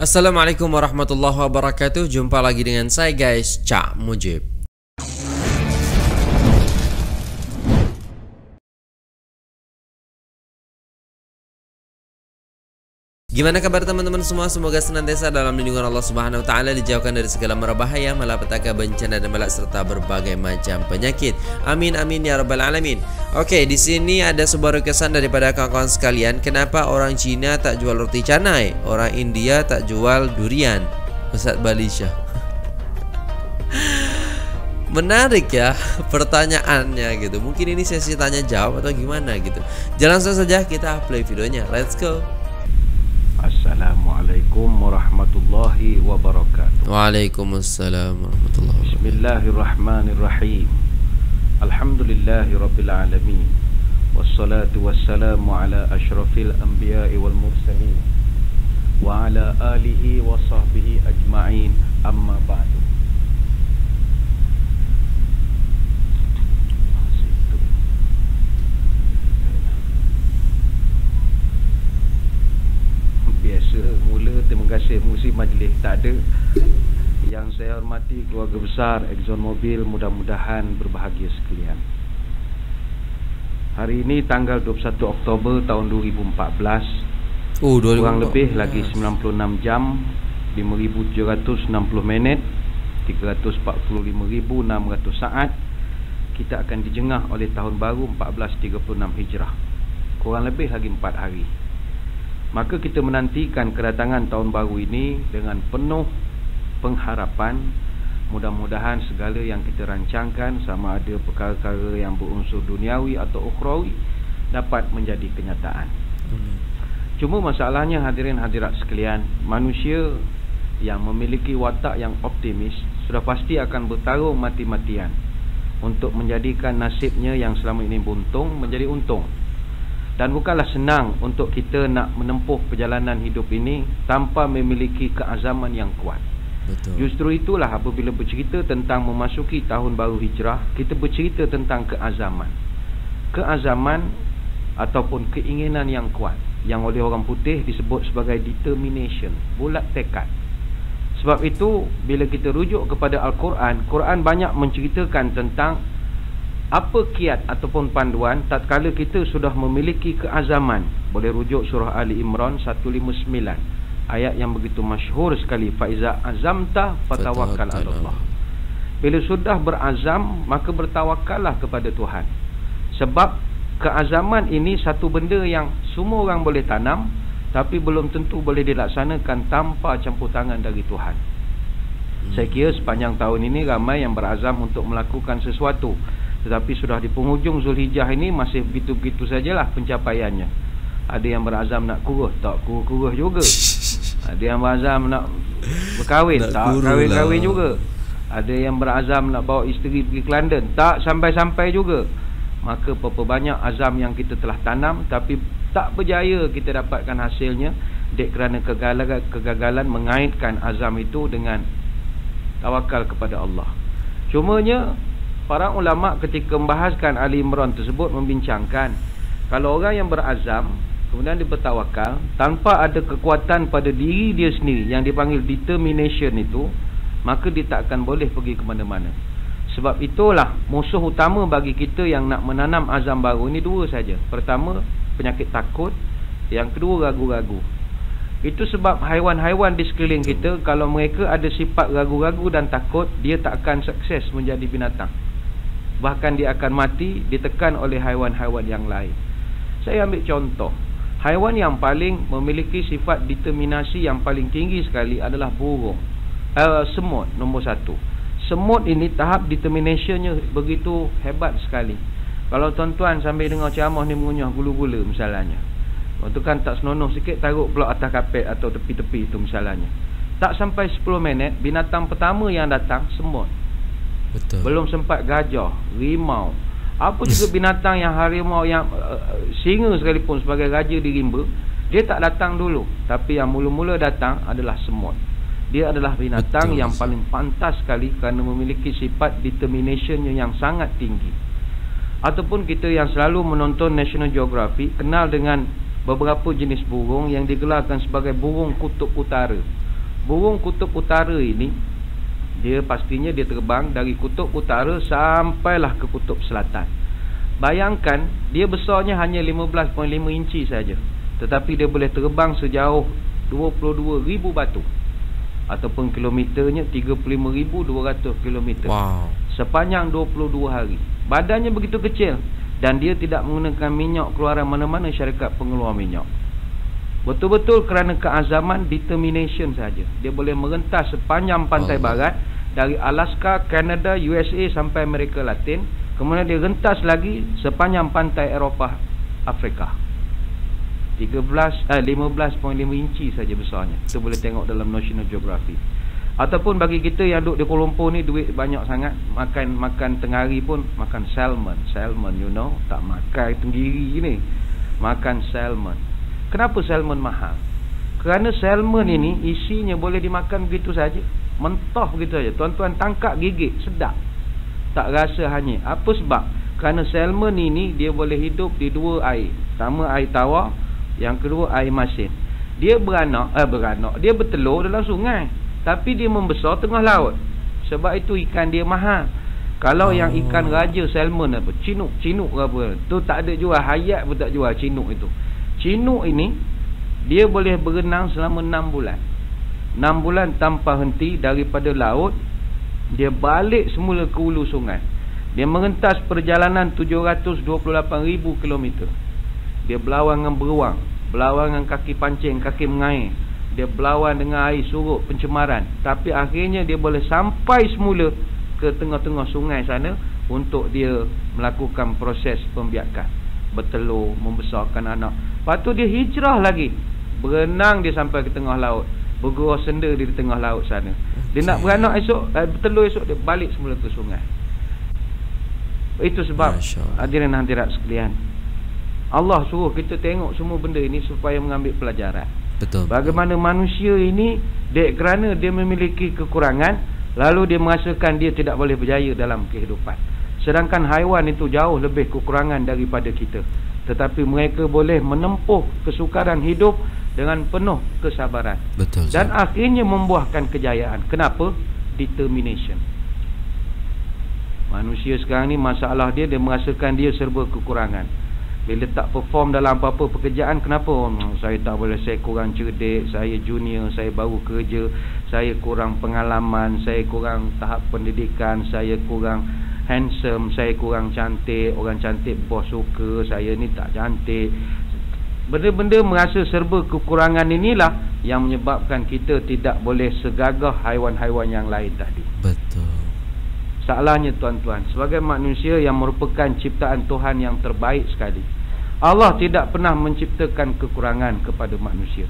Assalamualaikum warahmatullahi wabarakatuh. Jumpa lagi dengan saya guys, Cak Mojib. Gimana kabar teman-teman semua? Semoga senantiasa dalam lindungan Allah Subhanahu wa taala, dijauhkan dari segala bahaya, malapetaka, bencana dan balak serta berbagai macam penyakit. Amin amin ya rabbal alamin. Oke, di sini ada sebuah requestan daripada kawan-kawan sekalian. Kenapa orang Cina tak jual roti canai, orang India tak jual durian? Ustadz Balisha. Menarik ya pertanyaannya gitu. Mungkin ini sesi tanya jawab atau gimana gitu. Langsung saja kita play videonya. Let's go. Assalamualaikum warahmatullahi wabarakatuh. Waalaikumsalam warahmatullahi wabarakatuh. Bismillahirrahmanirrahim. Alhamdulillahirabbil alamin. Wassalatu wassalamu ala asyrafil anbiya'i wal mursalin wa ala alihi wa sahbihi ajma'in. Amma ba'du. Mula terima kasih musim majlis tak ada. Yang saya hormati keluarga besar Exxon Mobil, mudah-mudahan berbahagia sekalian. Hari ini tanggal 21 Oktober tahun 2014. Kurang lebih lagi 96 jam, 5.760 minit, 345.600 saat. Kita akan dijengah oleh tahun baru 1436 Hijrah. Kurang lebih lagi 4 hari. Maka kita menantikan kedatangan tahun baru ini dengan penuh pengharapan. Mudah-mudahan segala yang kita rancangkan, sama ada perkara-perkara yang berunsur duniawi atau ukhrawi, dapat menjadi kenyataan. Cuma masalahnya hadirin hadirat sekalian, manusia yang memiliki watak yang optimis sudah pasti akan bertarung mati-matian untuk menjadikan nasibnya yang selama ini buntung menjadi untung. Dan bukanlah senang untuk kita nak menempuh perjalanan hidup ini tanpa memiliki keazaman yang kuat. Betul. Justru itulah apabila bercerita tentang memasuki tahun baru hijrah, kita bercerita tentang keazaman. Keazaman ataupun keinginan yang kuat, yang oleh orang putih disebut sebagai determination, bulat tekad. Sebab itu bila kita rujuk kepada Al-Quran, Quran banyak menceritakan tentang apa kiat ataupun panduan tatkala kita sudah memiliki keazaman. Boleh rujuk surah Ali Imran 159, ayat yang begitu masyhur sekali, faiza azamta fatawakkal 'ala Allah. Bila sudah berazam, maka bertawakallah kepada Tuhan. Sebab keazaman ini satu benda yang semua orang boleh tanam, tapi belum tentu boleh dilaksanakan tanpa campur tangan dari Tuhan. Saya kira sepanjang tahun ini ramai yang berazam untuk melakukan sesuatu, tetapi sudah di penghujung Zulhijjah ini masih begitu-begitu sajalah pencapaiannya. Ada yang berazam nak kurus, tak kurus-kurus juga. Ada yang berazam nak berkahwin, tak kahwin-kahwin juga. Ada yang berazam nak bawa isteri pergi ke London, tak sampai-sampai juga. Maka berapa banyak azam yang kita telah tanam tapi tak berjaya kita dapatkan hasilnya, dek kerana kegagalan mengaitkan azam itu dengan tawakal kepada Allah. Cumanya para ulama ketika membahaskan Ali Imran tersebut membincangkan, kalau orang yang berazam kemudian dia bertawakal tanpa ada kekuatan pada diri dia sendiri yang dipanggil determination itu, maka dia tak akan boleh pergi ke mana-mana. Sebab itulah musuh utama bagi kita yang nak menanam azam baru ini dua saja. Pertama, penyakit takut. Yang kedua, ragu-ragu. Itu sebab haiwan-haiwan di sekeliling kita, kalau mereka ada sifat ragu-ragu dan takut, dia tak akan sukses menjadi binatang. Bahkan dia akan mati ditekan oleh haiwan-haiwan yang lain. Saya ambil contoh, haiwan yang paling memiliki sifat determinasi yang paling tinggi sekali adalah burung, semut nombor satu. Semut ini tahap determinationnya begitu hebat sekali. Kalau tuan-tuan sambil dengar ceramah ni mengunyah gula-gula misalnya, waktu kan tak senonoh sikit taruh pula atas kapet atau tepi-tepi itu misalnya, tak sampai 10 minit binatang pertama yang datang semut. Betul. Belum sempat gajah, rimau, apa juga binatang yang harimau, yang singa sekalipun sebagai raja di rimba, dia tak datang dulu. Tapi yang mula-mula datang adalah semut. Dia adalah binatang yang paling pantas sekali kerana memiliki sifat determinationnya yang sangat tinggi. Ataupun kita yang selalu menonton National Geographic kenal dengan beberapa jenis burung yang digelarkan sebagai burung kutub utara. burung kutub utara ini dia pastinya dia terbang dari kutub utara sampailah ke kutub selatan. Bayangkan dia besarnya hanya 15.5 inci saja, tetapi dia boleh terbang sejauh 22,000 batu ataupun kilometernya 35,200 kilometer. Wow. Sepanjang 22 hari. Badannya begitu kecil dan dia tidak menggunakan minyak keluaran mana-mana syarikat pengeluar minyak. Betul-betul kerana keazaman, determination saja. Dia boleh merentas sepanjang pantai barat dari Alaska, Kanada, USA sampai Amerika Latin. Kemudian dia rentas lagi sepanjang pantai Eropah, Afrika. 15.5 inci saja besarnya. Kita boleh tengok dalam National Geographic. Ataupun bagi kita yang duduk di Kuala Lumpur ni duit banyak sangat, makan tengah hari pun makan salmon. Salmon you know, tak makan tenggiri ni. Makan salmon. Kenapa salmon mahal? Kerana salmon ini isinya boleh dimakan begitu saja, mentah begitu saja. Tuan-tuan tangkap, gigit, sedap. Tak rasa hanyut. Apa sebab? Kerana salmon ini dia boleh hidup di dua air. Pertama air tawar, yang kedua air masin. Dia dia bertelur dalam sungai, tapi dia membesar tengah laut. Sebab itu ikan dia mahal. Kalau yang ikan raja salmon apa, cinuk apa, tu tak ada jual, hayat pun tak jual cinuk itu. Cinuk ini dia boleh berenang selama 6 bulan. 6 bulan tanpa henti daripada laut. Dia balik semula ke hulu sungai. Dia merentas perjalanan 728,000 km. Dia berlawan dengan beruang, berlawan dengan kaki pancing, kaki mengair. Dia berlawan dengan air surut, pencemaran. Tapi akhirnya dia boleh sampai semula ke tengah-tengah sungai sana untuk dia melakukan proses pembiakan, bertelur, membesarkan anak. Lepas tu dia hijrah lagi, berenang dia sampai ke tengah laut, bergurau senda dia di tengah laut sana. Dia nak beranak esok, bertelur esok, dia balik semula ke sungai. Itu sebab hadirin hadirat sekalian, Allah suruh kita tengok semua benda ini supaya mengambil pelajaran. Betul. Bagaimana manusia ini dia, kerana dia memiliki kekurangan, lalu dia merasakan dia tidak boleh berjaya dalam kehidupan. Sedangkan haiwan itu jauh lebih kekurangan daripada kita, tetapi mereka boleh menempuh kesukaran hidup dengan penuh kesabaran. Betul, dan akhirnya membuahkan kejayaan. Kenapa? Determination. Manusia sekarang ni masalah dia, dia merasakan dia serba kekurangan. Bila tak perform dalam apa-apa pekerjaan, kenapa? Saya tak boleh, saya kurang cerdik, saya junior, saya baru kerja, saya kurang pengalaman, saya kurang tahap pendidikan, saya kurang handsome, saya kurang cantik, orang cantik bos suka, saya ni tak cantik. Benda-benda merasa serba kekurangan inilah yang menyebabkan kita tidak boleh segagah haiwan-haiwan yang lain tadi. Betul. Salahnya tuan-tuan, sebagai manusia yang merupakan ciptaan Tuhan yang terbaik sekali, Allah tidak pernah menciptakan kekurangan kepada manusia.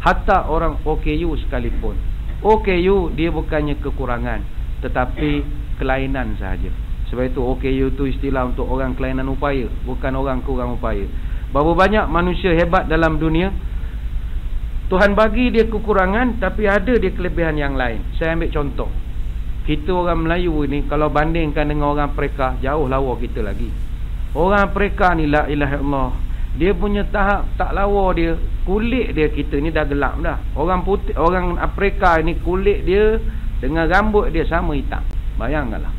Hatta orang OKU sekalipun, OKU dia bukannya kekurangan, tetapi kelainan sahaja. Sebab itu OKU tu istilah untuk orang kelainan upaya, bukan orang kurang upaya. Berapa banyak manusia hebat dalam dunia, Tuhan bagi dia kekurangan, tapi ada dia kelebihan yang lain. Saya ambil contoh, kita orang Melayu ni kalau bandingkan dengan orang Afrika, jauh lawa kita lagi. Orang Afrika ni la ilaha illallah, dia punya tahap tak lawa dia, kulit dia, kita ni dah gelap dah. Orang putih, orang Afrika ni kulit dia dengan rambut dia sama hitam. Bayangkanlah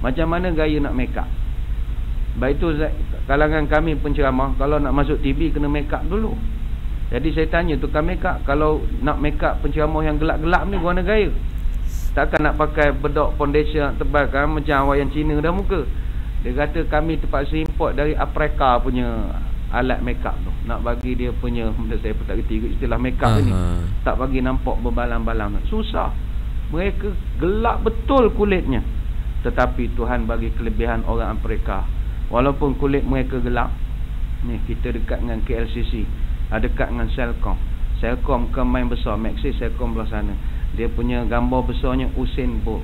macam mana gaya nak make up. Sebab itu kalangan kami penceramah, kalau nak masuk TV kena make up dulu. Jadi saya tanya tukang make up, kalau nak make up penceramah yang gelap-gelap ni berwarna gaya, takkan nak pakai bedak foundation tebal kan, macam wayang Cina dah muka. Dia kata kami terpaksa import dari Afrika punya alat make up tu, nak bagi dia punya, saya pun tak ketiga istilah make up ni, tak bagi nampak berbalang-balang. Susah. Mereka gelap betul kulitnya, tetapi Tuhan bagi kelebihan orang Afrika. Walaupun kulit mereka gelap ni, kita dekat dengan KLCC, dekat dengan Selcom. Selcom kan main besar, Maxis, Selcom belah sana. Dia punya gambar besarnya Usain Bolt.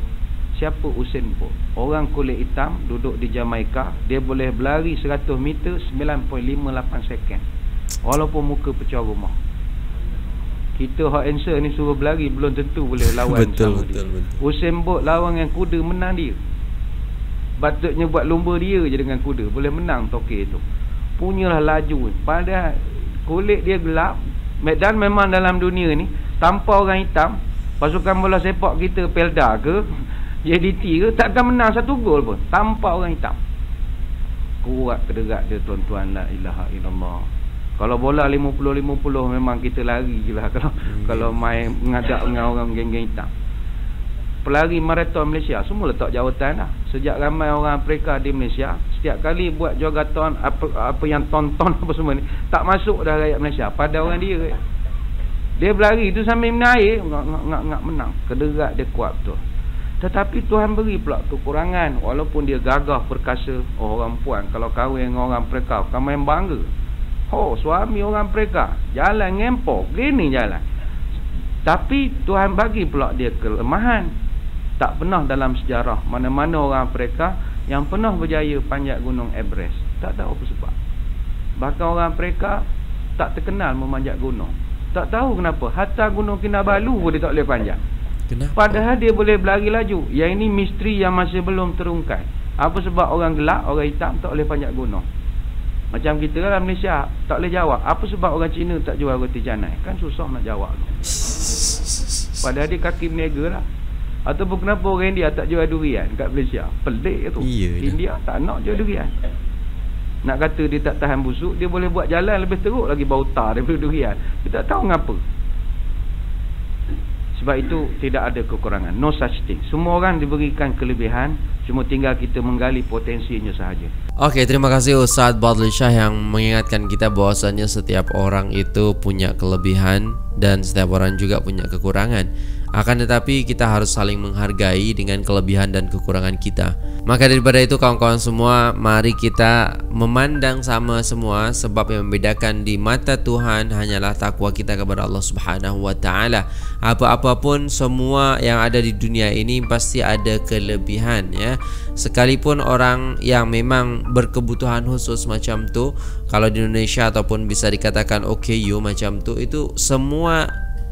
Siapa Usain Bolt? Orang kulit hitam, duduk di Jamaika. Dia boleh berlari 100 meter 9.58 second walaupun muka pecah rumah. Kita hot answer ni suruh berlari, belum tentu boleh lawan betul, sama betul, dia betul. Usain Bolt lawan dengan kuda, menang dia. Patutnya buat lumba dia je dengan kuda, boleh menang tokek tu. Punyalah laju. Padahal kulit dia gelap. Dan memang dalam dunia ni tanpa orang hitam, pasukan bola sepak kita, Pelda ke, JDT ke, takkan menang satu gol pun tanpa orang hitam. Kuat kederat dia tuan-tuan, la ilaha illallah. Kalau bola 50-50 memang kita lari je lah. Kalau main mengadap dengan orang geng-geng hitam. Pelari maraton Malaysia semua letak jawatan lah. Sejak ramai orang Afrika di Malaysia, setiap kali buat jogaton apa yang tonton apa semua ni, tak masuk dah rakyat Malaysia pada orang dia. Dia berlari tu sambil menaik, ngak menang. Kederat dia kuat betul. Tetapi Tuhan beri pula kekurangan. Walaupun dia gagah perkasa, oh, orang puan kalau kahwin dengan orang Afrika, kau main bangga. Oh, suami orang Afrika, jalan ngempok, gini jalan. Tapi Tuhan bagi pula dia kelemahan. Tak pernah dalam sejarah mana-mana orang Afrika yang pernah berjaya panjat Gunung Everest. Tak tahu apa sebab. Bahkan orang Afrika tak terkenal memanjat gunung. Tak tahu kenapa. Hatta Gunung Kinabalu pun dia tak boleh panjat. Kenapa? Padahal dia boleh berlari laju. Yang ini misteri yang masih belum terungkai. Apa sebab orang gelap, orang hitam tak boleh panjat gunung? Macam kita dalam Malaysia tak boleh jawab. Apa sebab orang Cina tak jual roti canai? Kan susah nak jawab. Padahal dia kaki meniaga lah. Ataupun kenapa orang India tak jual durian kat Malaysia? Pelik tu. Iyalah. India tak nak jual durian. Nak kata dia tak tahan busuk, dia boleh buat jalan lebih teruk lagi bau tar daripada durian. Dia tak tahu kenapa. Sebab itu tidak ada kekurangan. No such thing. Semua orang diberikan kelebihan, cuma tinggal kita menggali potensinya sahaja. Oke, terima kasih Ustadz Balisha yang mengingatkan kita bahwasannya setiap orang itu punya kelebihan dan setiap orang juga punya kekurangan. Akan tetapi kita harus saling menghargai dengan kelebihan dan kekurangan kita. Maka daripada itu kawan-kawan semua, mari kita memandang sama semua. Sebab yang membedakan di mata Tuhan hanyalah takwa kita kepada Allah Subhanahu wa Ta'ala. Apa-apapun semua yang ada di dunia ini pasti ada kelebihan ya. Sekalipun orang yang memang berkebutuhan khusus macam tu, kalau di Indonesia ataupun bisa dikatakan OKU macam tu, itu semua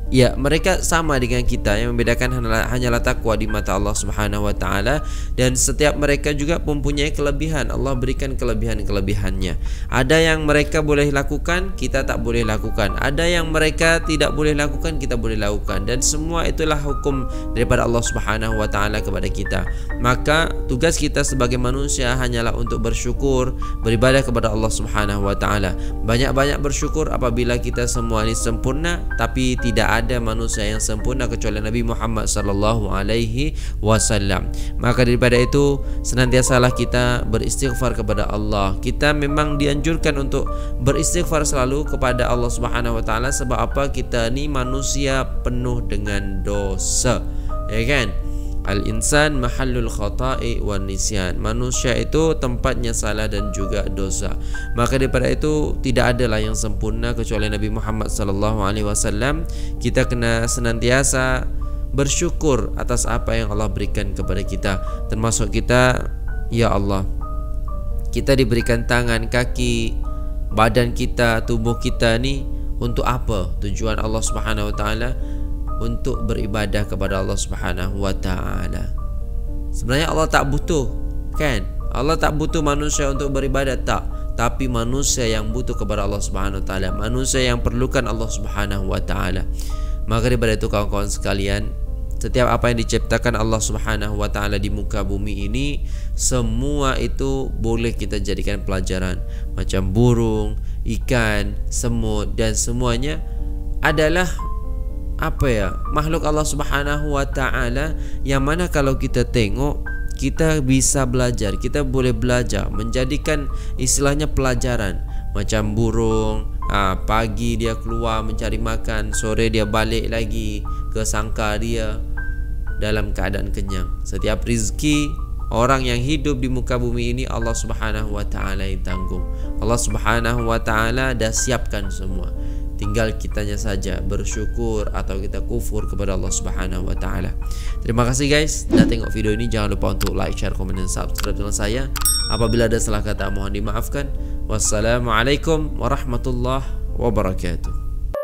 ya, mereka sama dengan kita. Yang membedakan hanyalah takwa di mata Allah Subhanahu wa Ta'ala. Dan setiap mereka juga mempunyai kelebihan. Allah berikan kelebihan-kelebihannya. Ada yang mereka boleh lakukan, kita tak boleh lakukan. Ada yang mereka tidak boleh lakukan, kita boleh lakukan. Dan semua itulah hukum daripada Allah Subhanahu wa Ta'ala kepada kita. Maka tugas kita sebagai manusia hanyalah untuk bersyukur, beribadah kepada Allah Subhanahu wa Ta'ala. Banyak-banyak bersyukur apabila kita semua ini sempurna. Tapi tidak ada manusia yang sempurna kecuali Nabi Muhammad sallallahu alaihi wasallam. Maka daripada itu senantiasalah kita beristighfar kepada Allah. Kita memang dianjurkan untuk beristighfar selalu kepada Allah Subhanahu wa Ta'ala. Sebab apa? Kita ni manusia penuh dengan dosa, ya kan? Al-insan mahallul khata'i wa nisyan. Manusia itu tempatnya salah dan juga dosa. Maka daripada itu tidak adalah yang sempurna kecuali Nabi Muhammad sallallahu alaihi wasallam. Kita kena senantiasa bersyukur atas apa yang Allah berikan kepada kita. Termasuk kita, ya Allah, kita diberikan tangan, kaki, badan kita, tubuh kita ni untuk apa? Tujuan Allah Subhanahu wa Ta'ala untuk beribadah kepada Allah Subhanahu wa Ta'ala. Sebenarnya Allah tak butuh, kan? Allah tak butuh manusia untuk beribadah, tak. Tapi manusia yang butuh kepada Allah Subhanahu wa Ta'ala, manusia yang perlukan Allah Subhanahu wa Ta'ala. Maka daripada itu kawan-kawan sekalian, setiap apa yang diciptakan Allah Subhanahu wa Ta'ala di muka bumi ini, semua itu boleh kita jadikan pelajaran. Macam burung, ikan, semut, dan semuanya adalah apa ya, makhluk Allah Subhanahu wa Ta'ala. Yang mana kalau kita tengok, kita bisa belajar. Kita boleh belajar, menjadikan istilahnya pelajaran. Macam burung, pagi dia keluar mencari makan, sore dia balik lagi ke sangkar dia dalam keadaan kenyang. Setiap rizki orang yang hidup di muka bumi ini Allah Subhanahu wa Ta'ala yang tanggung. Allah Subhanahu wa Ta'ala dah siapkan semua. Tinggal kitanya saja bersyukur atau kita kufur kepada Allah Subhanahu wa Ta'ala. Terima kasih guys dah tengok video ini. Jangan lupa untuk like, share, komen, dan subscribe channel saya. Apabila ada salah kata mohon dimaafkan. Wassalamualaikum warahmatullahi wabarakatuh.